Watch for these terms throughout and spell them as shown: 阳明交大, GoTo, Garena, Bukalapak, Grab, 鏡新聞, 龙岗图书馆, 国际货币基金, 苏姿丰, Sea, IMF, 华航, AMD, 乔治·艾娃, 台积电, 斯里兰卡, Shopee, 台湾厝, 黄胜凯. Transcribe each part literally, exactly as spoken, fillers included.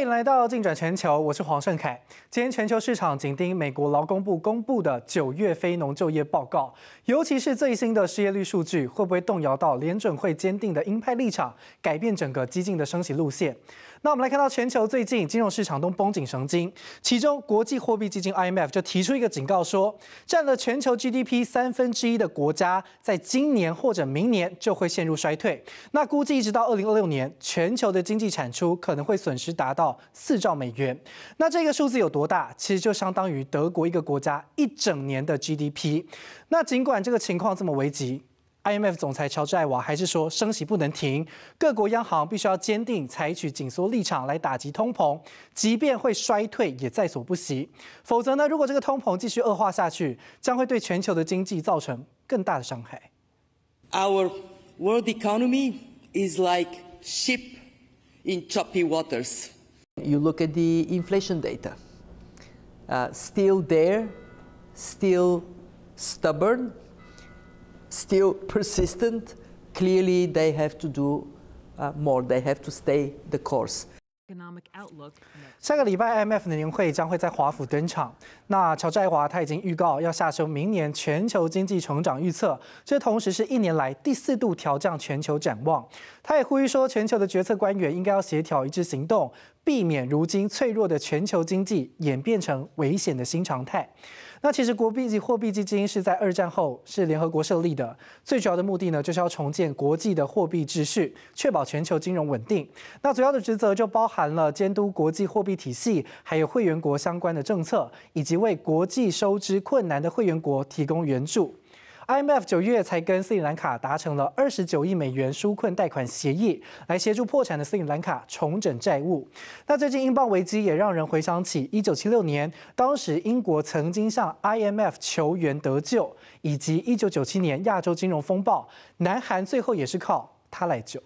欢迎来到《竞转全球》，我是黄胜凯。今天全球市场紧盯美国劳工部公布的九月非农就业报告，尤其是最新的失业率数据，会不会动摇到联准会坚定的鹰派立场，改变整个激进的升息路线？那我们来看到全球最近金融市场都绷紧神经，其中国际货币基金 I M F 就提出一个警告说，占了全球 G D P 三分之一的国家，在今年或者明年就会陷入衰退。那估计一直到二零二六年，全球的经济产出可能会损失达到四兆美元。那这个数字有多大？其实就相当于德国一个国家一整年的 G D P。那尽管这个情况这么危急。 I M F 总裁乔治·艾娃还是说，升息不能停，各国央行必须要坚定采取紧缩立场来打击通膨，即便会衰退也在所不惜。否则呢，如果这个通膨继续恶化下去，将会对全球的经济造成更大的伤害。Our world economy is like ship in choppy waters. You look at the inflation data, uh, still there, still stubborn. Still persistent, clearly they have to do uh, more. They have to stay the course. 下个礼拜 I M F 的年会将会在华府登场。那乔治·艾娃他已经预告要下修明年全球经济成长预测，这同时是一年来第四度调降全球展望。他也呼吁说，全球的决策官员应该要协调一致行动，避免如今脆弱的全球经济演变成危险的新常态。 那其实国际货币基金是在二战后是联合国设立的，最主要的目的呢，就是要重建国际的货币秩序，确保全球金融稳定。那主要的职责就包含了监督国际货币体系，还有会员国相关的政策，以及为国际收支困难的会员国提供援助。 I M F 九月才跟斯里兰卡达成了二十九亿美元纾困贷款协议，来协助破产的斯里兰卡重整债务。那最近英镑危机也让人回想起一九七六年，当时英国曾经向 I M F 求援得救，以及一九九七年亚洲金融风暴，南韩最后也是靠它来救。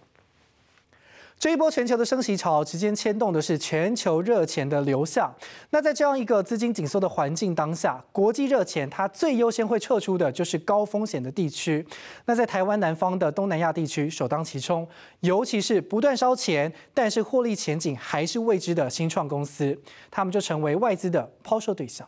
这一波全球的升息潮，直接牵动的是全球热钱的流向。那在这样一个资金紧缩的环境当下，国际热钱它最优先会撤出的就是高风险的地区。那在台湾南方的东南亚地区首当其冲，尤其是不断烧钱，但是获利前景还是未知的新创公司，他们就成为外资的抛售对象。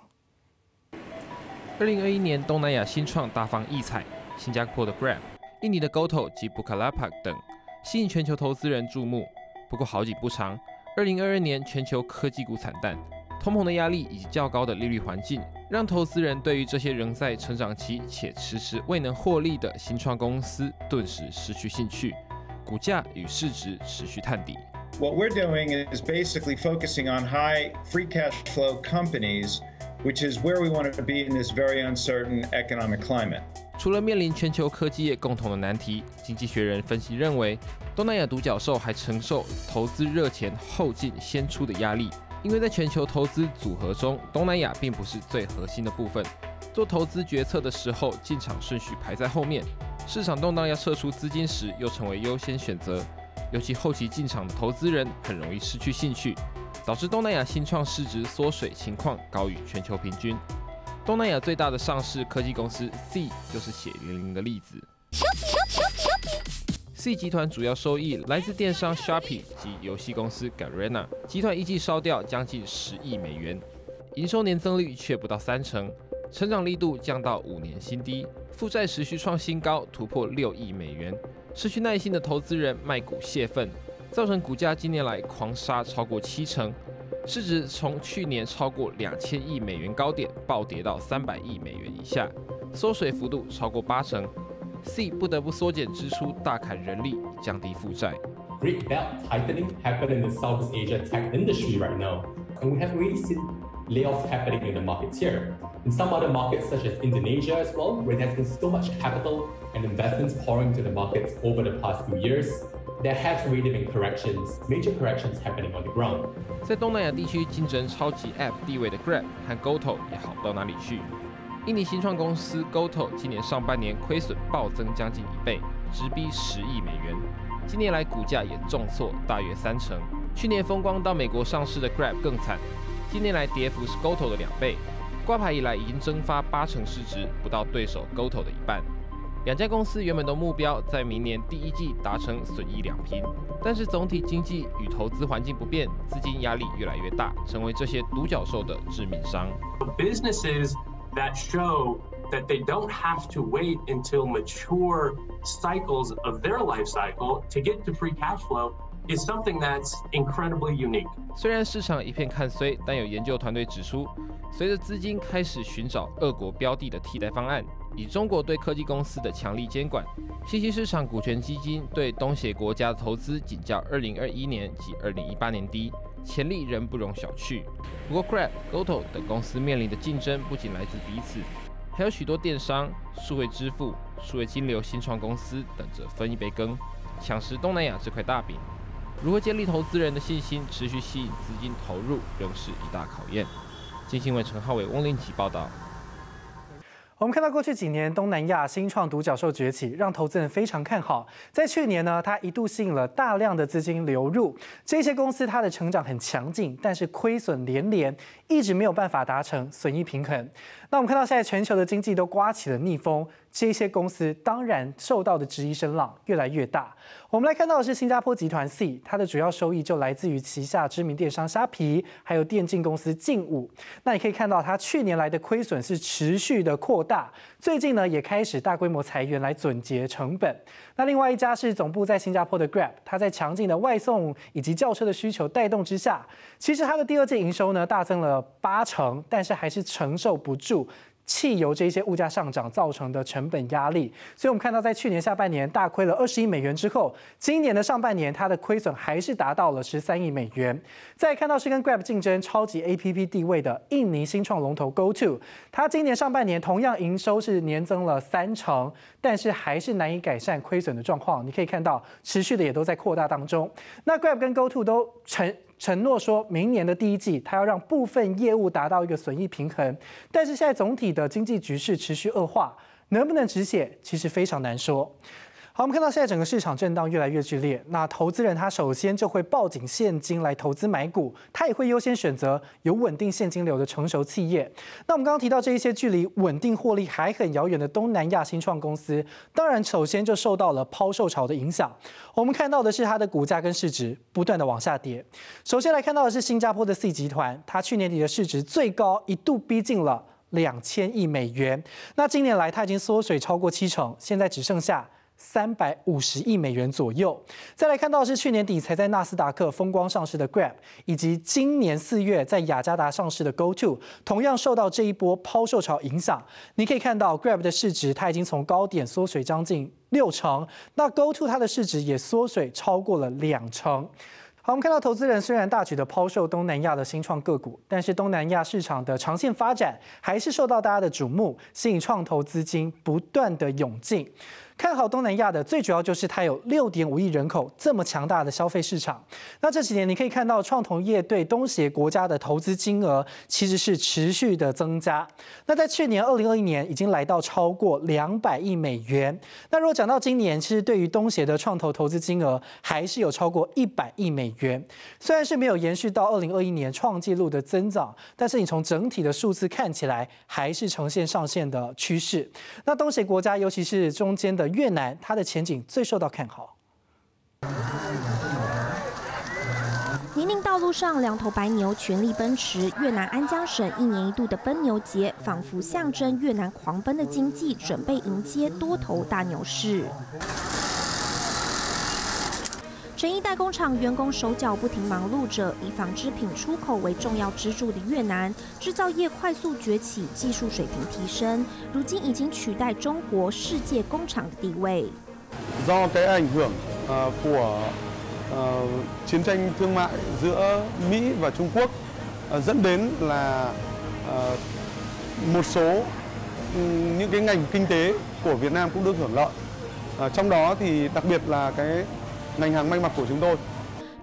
二零二一年，东南亚新创大放异彩，新加坡的 Grab、印尼的 GoTo 及 Bukalapak 等。 吸引全球投资人注目，不过好景不长。二零二二年全球科技股惨淡，通膨的压力以及较高的利率环境，让投资人对于这些仍在成长期且迟迟未能获利的新创公司顿时失去兴趣，股价与市值持续探底。What we're doing is basically focusing on high free cash flow companies, which is where we want to be in this very uncertain economic climate. 除了面临全球科技业共同的难题，经济学人分析认为，东南亚独角兽还承受投资热钱后进先出的压力，因为在全球投资组合中，东南亚并不是最核心的部分。做投资决策的时候，进场顺序排在后面，市场动荡要撤出资金时，又成为优先选择。尤其后期进场的投资人很容易失去兴趣，导致东南亚新创市值缩水情况高于全球平均。 东南亚最大的上市科技公司 Sea 就是血淋淋的例子。Sea 集团主要收益来自电商 Shopee 及游戏公司 Garena， 集团一季烧掉将近十亿美元，营收年增率却不到三成，成长力度降到五年新低，负债持续创新高，突破六亿美元。失去耐心的投资人卖股泄愤，造成股价近年来狂杀超过七成。 市值从去年超过两千亿美元高点暴跌到三百亿美元以下，缩水幅度超过八成。C 不得不缩减支出，大砍人力，降低负债。Great belt tightening happening in the Southeast Asia tech industry right now, and we have already seen layoffs happening in the markets here. In some other markets, such as Indonesia as well, where there's been so much capital and investments pouring into the markets over the past few years. There has already been corrections, major corrections happening on the ground. 在东南亚地区竞争超级 App 地位的 Grab 和 GoTo 也好不到哪里去。印尼新创公司 GoTo 今年上半年亏损暴增将近一倍，直逼十亿美元。近年来股价也重挫大约三成。去年风光到美国上市的 Grab 更惨，近年来跌幅是 GoTo 的两倍。挂牌以来已经蒸发八成市值，不到对手 GoTo 的一半。两家公司原本的目标在明年第一季达成损益两平，但是总体经济与投资环境不变，资金压力越来越大，成为这些独角兽的致命伤。Businesses that show that they don't have to wait until mature cycles of their life cycle to get to free cash flow is something that's incredibly unique. 虽然市场一片看衰，但有研究团队指出，随着资金开始寻找俄国标的的替代方案。 以中国对科技公司的强力监管，新兴市场股权基金对东协国家的投资仅较二零二一年及二零一八年低，潜力仍不容小觑。不过 ，Grab、GoTo 等公司面临的竞争不仅来自彼此，还有许多电商、数位支付、数位金流新创公司等着分一杯羹，抢食东南亚这块大饼。如何建立投资人的信心，持续吸引资金投入，仍是一大考验。经新闻陈浩伟、翁令奇报道。 我们看到过去几年东南亚新创独角兽崛起，让投资人非常看好。在去年呢，它一度吸引了大量的资金流入。这些公司它的成长很强劲，但是亏损连连，一直没有办法达成损益平衡。那我们看到现在全球的经济都刮起了逆风，这些公司当然受到的质疑声浪越来越大。我们来看到的是新加坡集团 Sea， 它的主要收益就来自于旗下知名电商虾皮，还有电竞公司劲舞。那你可以看到它去年来的亏损是持续的扩大。 大最近呢也开始大规模裁员来总结成本。那另外一家是总部在新加坡的 Grab， 它在强劲的外送以及轿车的需求带动之下，其实它的第二季营收呢大增了八成，但是还是承受不住汽油这些物价上涨造成的成本压力。所以我们看到在去年下半年大亏了二十亿美元之后，今年的上半年它的亏损还是达到了十三亿美元。再看到是跟 Grab 竞争超级 A P P 地位的印尼新创龙头 GoTo， 它今年上半年同样。 营收是年增了三成，但是还是难以改善亏损的状况。你可以看到，持续的也都在扩大当中。那 Grab 跟 GoTo 都承承诺说明年的第一季，它要让部分业务达到一个损益平衡。但是现在总体的经济局势持续恶化，能不能止血，其实非常难说。 好，我们看到现在整个市场震荡越来越剧烈，那投资人他首先就会抱紧现金来投资买股，他也会优先选择有稳定现金流的成熟企业。那我们刚刚提到这一些距离稳定获利还很遥远的东南亚新创公司，当然首先就受到了抛售潮的影响。我们看到的是它的股价跟市值不断的往下跌。首先来看到的是新加坡的 Sea 集团，它去年底的市值最高一度逼近了两千亿美元，那今年来它已经缩水超过七成，现在只剩下 三百五十亿美元左右。再来看到的是去年底才在纳斯达克风光上市的 Grab， 以及今年四月在雅加达上市的 GoTo， 同样受到这一波抛售潮影响。你可以看到 Grab 的市值它已经从高点缩水将近六成，那 GoTo 它的市值也缩水超过了两成。 好，我们看到投资人虽然大举的抛售东南亚的新创个股，但是东南亚市场的长线发展还是受到大家的瞩目，吸引创投资金不断的涌进。看好东南亚的最主要就是它有 六点五亿人口这么强大的消费市场。那这几年你可以看到创投业对东协国家的投资金额其实是持续的增加。那在去年二零二一年已经来到超过两百亿美元。那如果讲到今年，其实对于东协的创投投资金额还是有超过一百亿美元。 元虽然是没有延续到二零二一年创纪录的增长，但是你从整体的数字看起来，还是呈现上限的趋势。那东协国家，尤其是中间的越南，它的前景最受到看好。 泥泞道路上，两头白牛全力奔驰。越南安江省一年一度的奔牛节，仿佛象征越南狂奔的经济，准备迎接多头大牛市。 成衣代工厂员工手脚不停忙碌着，以纺织品出口为重要支柱的越南制造业快速崛起，技术水平提升，如今已经取代中国世界工厂的地位。Do cái ảnh hưởng của chiến tranh thương mại giữa Mỹ và Trung Quốc dẫn đến là một số những cái ngành kinh tế của Việt Nam cũng được hưởng lợi. Trong đó thì đặc biệt là cái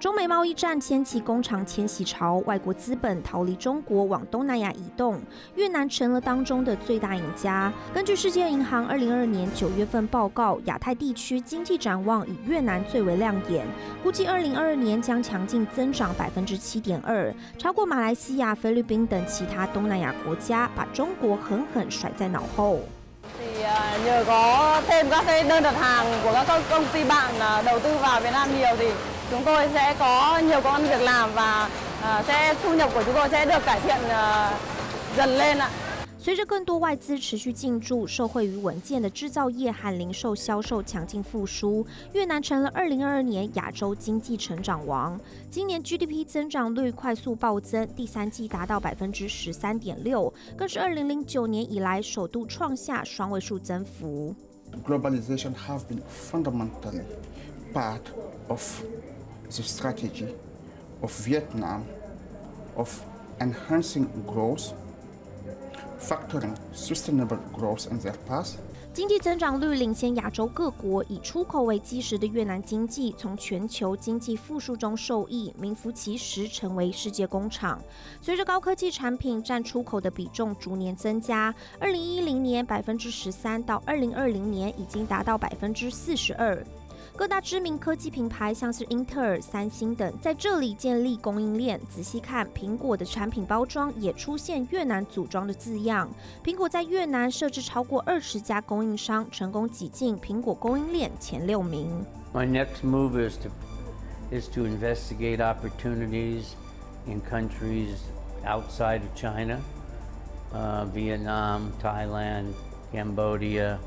中美贸易战掀起工厂迁徙潮，外国资本逃离中国往东南亚移动，越南成了当中的最大赢家。根据世界银行二零二二年九月份报告，亚太地区经济展望以越南最为亮眼，估计二零二二年将强劲增长 百分之七点二， 超过马来西亚、菲律宾等其他东南亚国家，把中国狠狠甩在脑后。nhờ có thêm các cái đơn đặt hàng của các công ty bạn đầu tư vào Việt Nam nhiều thì chúng tôi sẽ có nhiều công việc làm và sẽ thu nhập của chúng tôi sẽ được cải thiện dần lên ạ. 随着更多外资持续进驻，受惠于文件的制造业和零售销售强劲复苏，越南成了二零二二年亚洲经济成长王。今年 G D P 增长率快速暴增，第三季达到 百分之十三点六， 更是二零零九年以来首度创下双位数增幅。Globalization has been fundamentally part of the strategy of Vietnam of enhancing growth. Factoring sustainable growth in their past. 经济增长率领先亚洲各国，以出口为基石的越南经济从全球经济复苏中受益，名副其实成为世界工厂。随着高科技产品占出口的比重逐年增加，二零一零年百分之十三到二零二零年已经达到百分之四十二。 各大知名科技品牌，像是英特尔、三星等，在这里建立供应链。仔细看，苹果的产品包装也出现越南组装的字样。苹果在越南设置超过二十家供应商，成功挤进苹果供应链前六名。My next move is to is to investigate opportunities in countries outside of China, Vietnam, Thailand, Cambodia.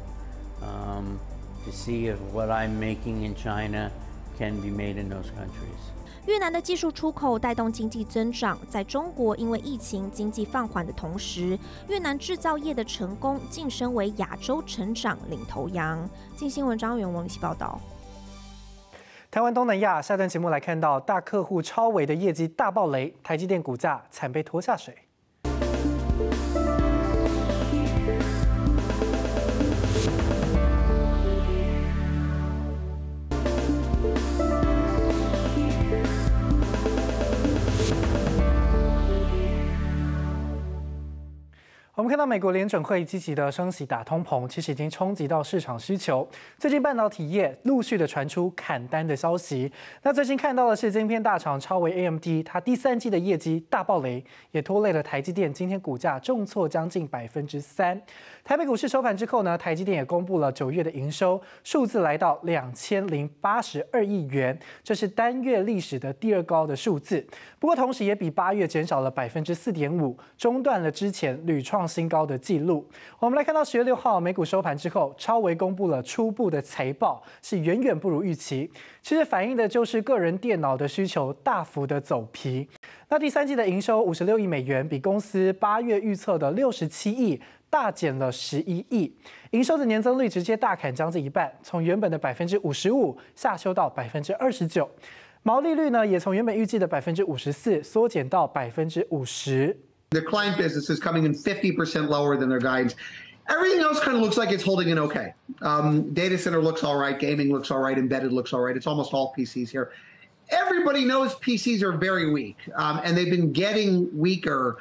To see if what I'm making in China can be made in those countries. 越南的技术出口带动经济增长，在中国因为疫情经济放缓的同时，越南制造业的成功晋升为亚洲成长领头羊。镜新闻张元文一起报道。 台湾东南亚，下段节目来看到大客户超微的业绩大暴雷，台积电股价惨被拖下水。 我们看到美国联准会积极的升息打通膨，其实已经冲击到市场需求。最近半导体业陆续的传出砍单的消息。那最近看到的是晶片大厂超微 A M D， 它第三季的业绩大暴雷，也拖累了台积电。今天股价重挫将近 百分之三。台北股市收盘之后呢，台积电也公布了九月的营收数字，来到 两千零八十二亿元，这是单月历史的第二高的数字。不过同时也比八月减少了 百分之四点五， 中断了之前屡创 新高的记录。我们来看到十月六号美股收盘之后，超微公布了初步的财报，是远远不如预期。其实反映的就是个人电脑的需求大幅的走疲。那第三季的营收五十六亿美元，比公司八月预测的六十七亿。 大减了十一亿，营收的年增率直接大砍将近一半，从原本的 百分之五十五 下修到 百分之二十九， 毛利率呢也从原本预计的 百分之五十四 缩减到 百分之五十。 Their client business is coming in fifty percent lower than their guidance. Everything else kind of looks like it's holding in okay. Um, data center looks all right. Gaming looks all right. Embedded looks all right. It's almost all P Cs here. Everybody knows P Cs are very weak, um, and they've been getting weaker.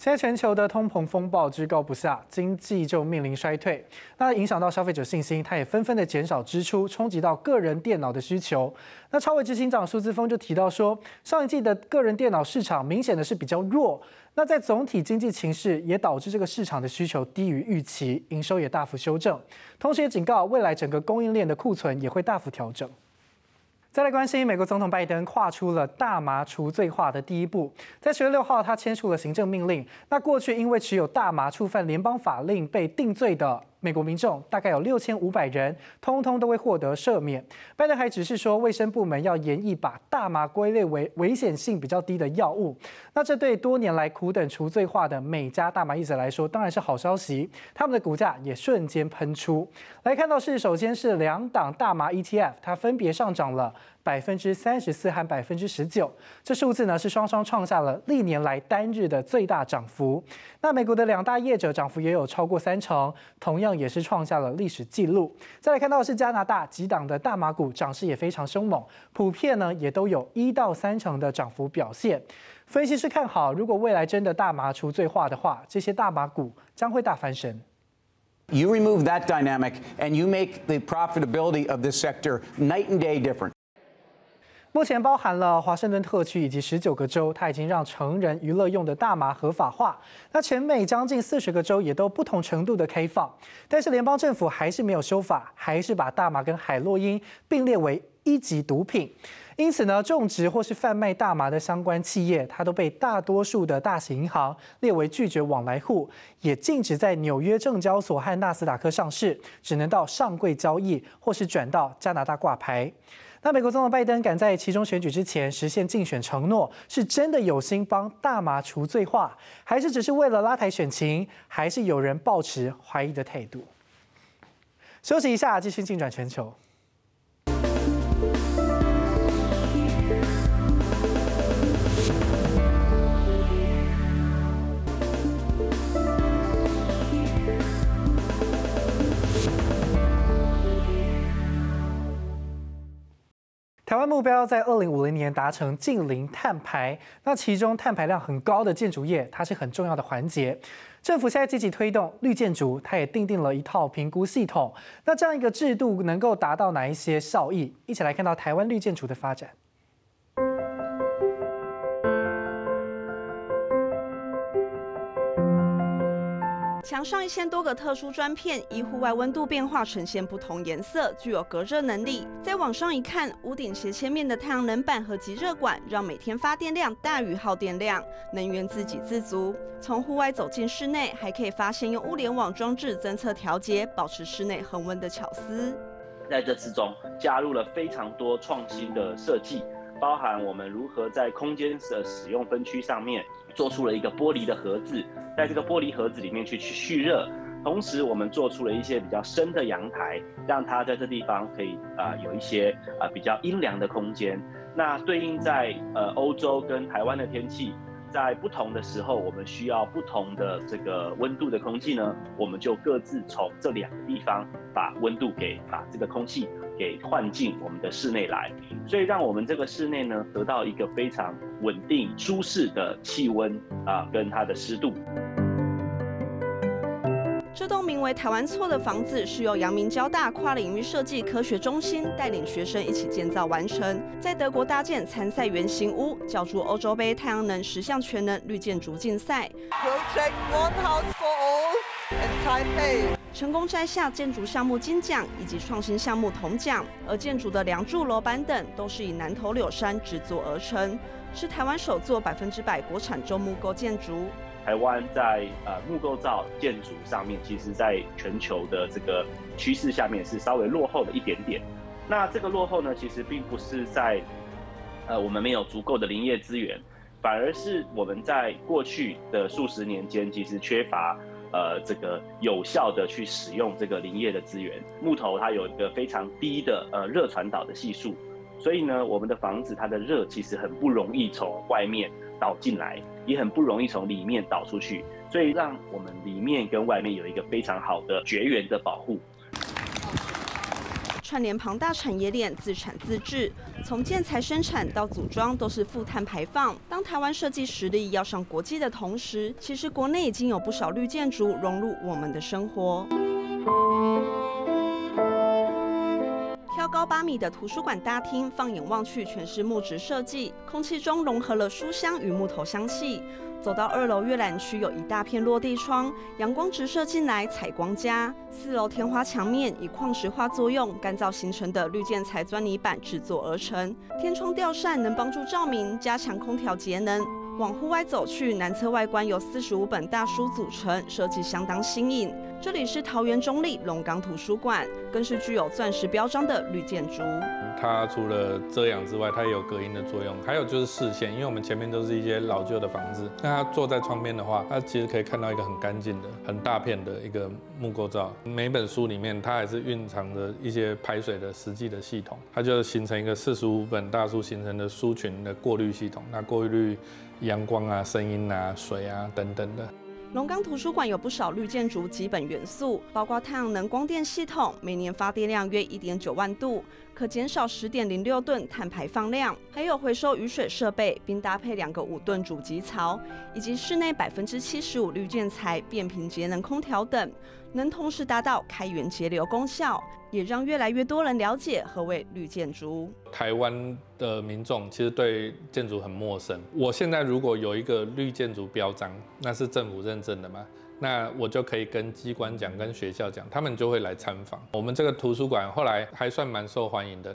现在全球的通膨风暴居高不下，经济就面临衰退，那影响到消费者信心，它也纷纷的减少支出，冲击到个人电脑的需求。那超微执行长苏姿丰就提到说，上一季的个人电脑市场明显的是比较弱，那在总体经济情势也导致这个市场的需求低于预期，营收也大幅修正，同时也警告未来整个供应链的库存也会大幅调整。 再来关心，美国总统拜登跨出了大麻除罪化的第一步。在十月六号，他签署了行政命令。那过去因为持有大麻触犯联邦法令被定罪的美国民众，大概有六千五百人，通通都会获得赦免。拜登还指示说，卫生部门要研议把大麻归类为危险性比较低的药物。那这对多年来苦等除罪化的美加大麻业者来说，当然是好消息。他们的股价也瞬间喷出。来看到是，首先是两档大麻 E T F， 它分别上涨了 百分之三十四和百分之十九，这数字呢是双双创下了历年来单日的最大涨幅。那美国的两大业者涨幅也有超过三成，同样也是创下了历史纪录。再来看到的是加拿大几档的大麻股涨势也非常凶猛，普遍呢也都有一到三成的涨幅表现。分析师看好，如果未来真的大麻除罪化的话，这些大麻股将会大翻身。 You remove that dynamic and you make the profitability of this sector night and day different. 目前包含了华盛顿特区以及十九个州，它已经让成人娱乐用的大麻合法化。那全美将近四十个州也都不同程度的开放，但是联邦政府还是没有修法，还是把大麻跟海洛因并列为一级毒品。 因此呢，种植或是贩卖大麻的相关企业，它都被大多数的大型银行列为拒绝往来户，也禁止在纽约证交所和纳斯达克上市，只能到上柜交易或是转到加拿大挂牌。那美国总统拜登赶在其中选举之前实现竞选承诺，是真的有心帮大麻除罪化，还是只是为了拉抬选情？还是有人抱持怀疑的态度？休息一下，继续进转全球。 台湾目标在二零五零年达成净零碳排，那其中碳排量很高的建筑业，它是很重要的环节。政府现在积极推动绿建筑，它也订定了一套评估系统。那这样一个制度能够达到哪一些效益？一起来看到台湾绿建筑的发展。 墙上一千多个特殊砖片，依户外温度变化呈现不同颜色，具有隔热能力。再往上一看，屋顶斜切面的太阳能板和集热管，让每天发电量大于耗电量，能源自给自足。从户外走进室内，还可以发现用物联网装置侦测调节，保持室内恒温的巧思。在这之中，加入了非常多创新的设计。 包含我们如何在空间的使用分区上面做出了一个玻璃的盒子，在这个玻璃盒子里面去去蓄热，同时我们做出了一些比较深的阳台，让它在这地方可以啊、呃、有一些啊、呃、比较阴凉的空间。那对应在呃欧洲跟台湾的天气，在不同的时候我们需要不同的这个温度的空气呢，我们就各自从这两个地方把温度给把这个空气。 给换进我们的室内来，所以让我们这个室内呢得到一个非常稳定、舒适的气温啊、呃，跟它的湿度。这栋名为“台湾厝”的房子是由阳明交大跨领域设计科学中心带领学生一起建造完成，在德国搭建参赛原型屋，角逐欧洲杯太阳能十项全能绿建筑竞赛。 成功摘下建筑项目金奖以及创新项目铜奖，而建筑的梁柱、楼板等都是以南投柳杉制作而成，是台湾首座百分之百国产中木构建筑。台湾在呃木构造建筑上面，其实在全球的这个趋势下面是稍微落后了一点点。那这个落后呢，其实并不是在呃我们没有足够的林业资源，反而是我们在过去的数十年间，其实缺乏。 呃，这个有效的去使用这个林业的资源，木头它有一个非常低的呃热传导的系数，所以呢，我们的房子它的热其实很不容易从外面导进来，也很不容易从里面导出去，所以让我们里面跟外面有一个非常好的绝缘的保护。 串联庞大产业链，自产自制，从建材生产到组装都是负碳排放。当台湾设计实力要上国际的同时，其实国内已经有不少绿建筑融入我们的生活。挑高八米的图书馆大厅，放眼望去全是木质设计，空气中融合了书香与木头香气。 走到二楼阅览区，有一大片落地窗，阳光直射进来，采光佳。四楼天花墙面以矿石化作用干燥形成的绿建材砖泥板制作而成，天窗吊扇能帮助照明，加强空调节能。往户外走去，南侧外观由四十五本大书组成，设计相当新颖。这里是桃园中立龙岗图书馆，更是具有钻石标章的绿建筑。它除了遮阳之外，它也有隔音的作用，还有就是视线，因为我们前面都是一些老旧的房子。 他坐在窗边的话，他其实可以看到一个很干净的、很大片的一个木构造。每本书里面，它还是蕴藏着一些排水的实际的系统，它就形成一个四十五本大书形成的书群的过滤系统。那过滤阳光啊、声音啊、水啊等等的。龙岗图书馆有不少绿建筑基本元素，包括太阳能光电系统，每年发电量约一点九万度。可减少 十点零六 吨碳排放量，还有回收雨水设备，并搭配两个五吨主集槽，以及室内 百分之七十五 绿建材、变频节能空调等，能同时达到开源节流功效，也让越来越多人了解何谓绿建筑。台湾的民众其实对建筑很陌生。我现在如果有一个绿建筑标章，那是政府认证的吗？ 那我就可以跟机关讲，跟学校讲，他们就会来参访。我们这个图书馆后来还算蛮受欢迎的。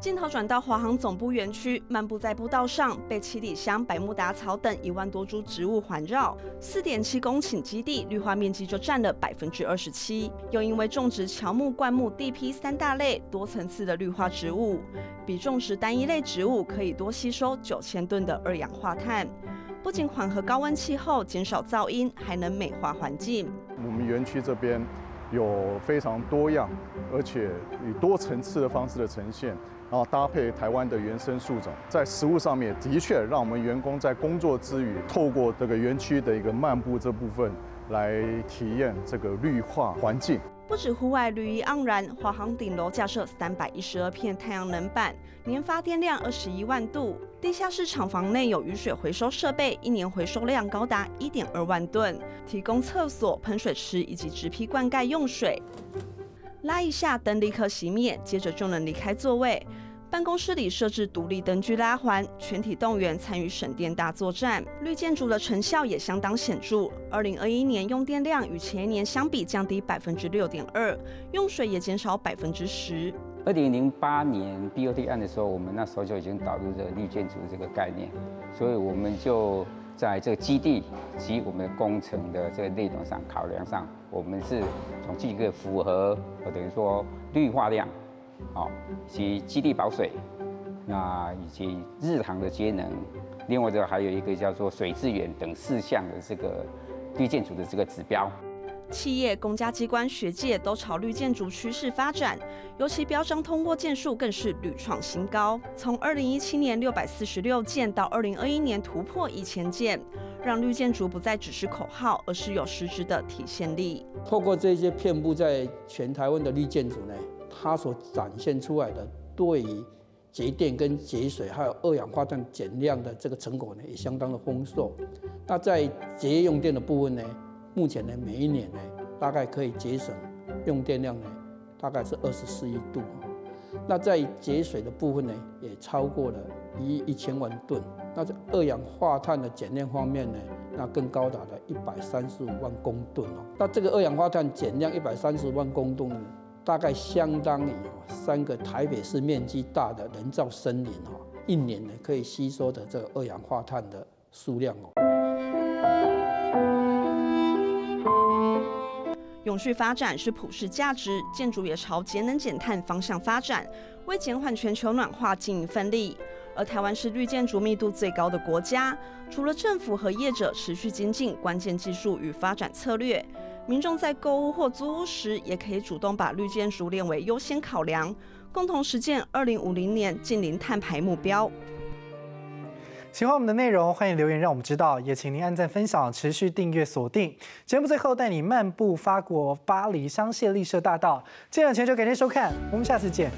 镜头转到华航总部园区，漫步在步道上，被七里香、百慕达草等一万多株植物环绕， 四点七 公顷基地绿化面积就占了 百分之二十七。又因为种植乔木、灌木、地坯三大类多层次的绿化植物，比种植单一类植物可以多吸收 九千 吨的二氧化碳，不仅缓和高温气候、减少噪音，还能美化环境。我们园区这边有非常多样，而且以多层次的方式的呈现。 然后搭配台湾的原生树种，在食物上面的确让我们员工在工作之余，透过这个园区的一个漫步这部分来体验这个绿化环境。不止户外绿意盎然，华航顶楼架设三百一十二片太阳能板，年发电量二十一万度。地下室厂房内有雨水回收设备，一年回收量高达 一点二万吨，提供厕所、喷水池以及直批灌溉用水。 拉一下灯，立刻熄灭，接着就能离开座位。办公室里设置独立灯具拉环，全体动员参与省电大作战。绿建筑的成效也相当显著。二零二一年用电量与前一年相比降低 百分之六点二， 用水也减少 百分之十。 二零零八年 B O T 案的时候，我们那时候就已经导入这个绿建筑这个概念，所以我们就在这个基地及我们工程的这个内容上考量上，我们是从这个符合等于说绿化量，好，及基地保水，那以及日常的节能，另外这还有一个叫做水资源等四项的这个绿建筑的这个指标。 企业、公家机关、学界都朝绿建筑趋势发展，尤其标章通过件数更是屡创新高。从二零一七年六百四十六件到二零二一年突破 一千 件，让绿建筑不再只是口号，而是有实质的体现力。透过这些遍布在全台湾的绿建筑呢，它所展现出来的对于节电跟节水还有二氧化碳减量的这个成果呢，也相当的丰硕。那在节用电的部分呢？ 目前呢，每一年呢，大概可以节省用电量呢，大概是二十四亿度。那在节水的部分呢，也超过了一亿一千万吨。那在二氧化碳的减量方面呢，那更高达了一百三十五万公吨哦。那这个二氧化碳减量一百三十五万公吨呢，大概相当于三个台北市面积大的人造森林哦，一年呢可以吸收的这个二氧化碳的数量哦。 永续发展是普世价值，建筑也朝节能减碳方向发展，为减缓全球暖化尽一份力。而台湾是绿建筑密度最高的国家，除了政府和业者持续精进关键技术与发展策略，民众在购物或租屋时，也可以主动把绿建筑列为优先考量，共同实践二零五零年净零碳排目标。 喜欢我们的内容，欢迎留言让我们知道，也请您按赞、分享、持续订阅、锁定节目。最后带你漫步法国巴黎香榭丽舍大道。今天的全球给您收看，我们下次见。